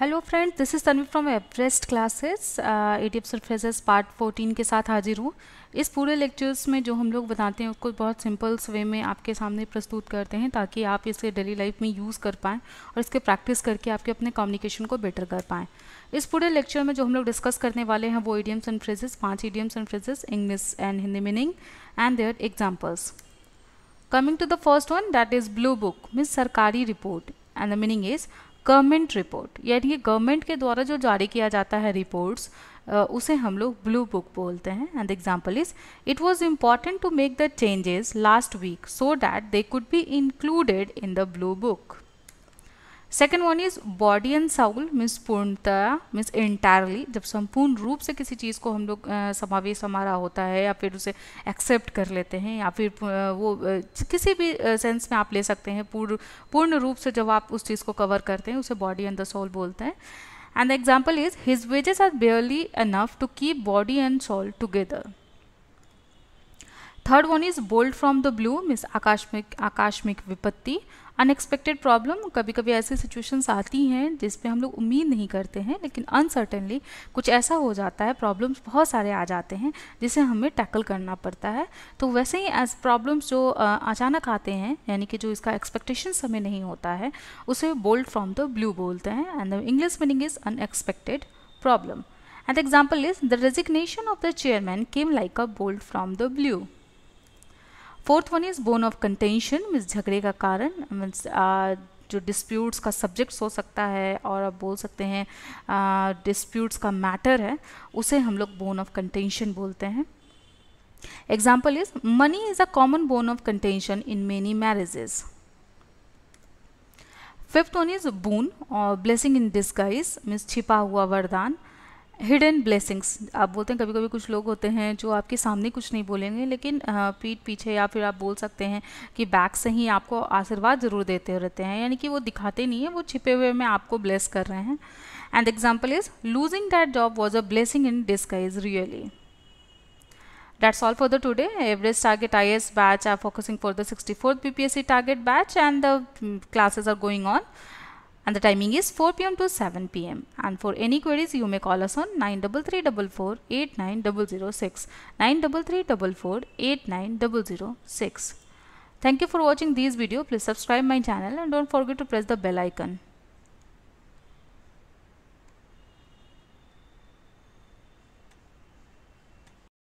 Hello friend, this is Tanveer from Everest classes ATF surfaces part 14 के साथ हाजिर हूँ। इस पूरे लेक्चर्स में जो हम लोग बताते हैं उसको बहुत सिंपल्स वे में आपके सामने प्रस्तुत करते हैं ताकि आप इसे डेली लाइफ में यूज़ कर पाएँ और इसके प्रैक्टिस करके आपके अपने कम्युनिकेशन को बेटर कर पाएँ। इस पूरे लेक्चर में जो हम लोग डिस्कस करने वाले हैं वो idioms and phrases, 5 idioms and phrases, English and Hindi meaning and their examples. Coming to the first one, that is blue book means सरकारी report and the meaning is government report, यानी कि गवर्नमेंट के द्वारा जो जारी किया जाता है रिपोर्ट्स उसे हम लोग ब्लू बुक बोलते हैं। And example is, it was important to make the changes last week so that they could be included in the blue book. Second one is body and soul means पूर्णतः means entirely, जब संपूर्ण रूप से किसी चीज़ को हम लोग समावेश हमारा होता है या फिर उसे एक्सेप्ट कर लेते हैं या फिर वो किसी भी सेंस में आप ले सकते हैं, पूर्ण रूप से जब आप उस चीज़ को कवर करते हैं उसे बॉडी एंड द सोल बोलते हैं। And the example is, his wages are barely enough to keep body and soul together. Third one is bolt from the blue means आकस्मिक विपत्ति, अनएक्सपेक्टेड प्रॉब्लम, कभी कभी ऐसी सिचुएशंस आती हैं जिसपे हम लोग उम्मीद नहीं करते हैं लेकिन अनसर्टेनली कुछ ऐसा हो जाता है, प्रॉब्लम्स बहुत सारे आ जाते हैं जिसे हमें टैकल करना पड़ता है। तो वैसे ही ऐसे प्रॉब्लम्स जो अचानक आते हैं यानी कि जो इसका एक्सपेक्टेशंस हमें नहीं होता है उसे बोल्ड फ्रॉम द ब्लू बोलते हैं। And the English meaning is unexpected problem. And example is, the resignation of the chairman came like a bolt from the blue. Fourth one is bone of contention means झगड़े का कारण, means जो disputes का subjects हो सकता है और आप बोल सकते हैं डिस्प्यूट्स का मैटर है उसे हम लोग बोन ऑफ कंटेंशन बोलते हैं। Example is, money is a common bone of contention in many marriages. Fifth one is boon और ब्लेसिंग इन डिस्गाइज मीन्स छिपा हुआ वरदान, हिडन ब्लेसिंग्स आप बोलते हैं। कभी कभी कुछ लोग होते हैं जो आपके सामने कुछ नहीं बोलेंगे लेकिन पीठ पीछे या फिर आप बोल सकते हैं कि बैक से ही आपको आशीर्वाद ज़रूर देते रहते हैं, यानी कि वो दिखाते नहीं है, वो छिपे हुए में आपको ब्लेस कर रहे हैं। And example is, losing that job was a blessing in disguise really. That's all for the today. Everest-Target IAS batch are focusing for the 64th BPSC target batch and the classes are going on. And the timing is 4 PM to 7 PM. And for any queries, you may call us on 9334489006, 9334489006. Thank you for watching this video. Please subscribe my channel and don't forget to press the bell icon.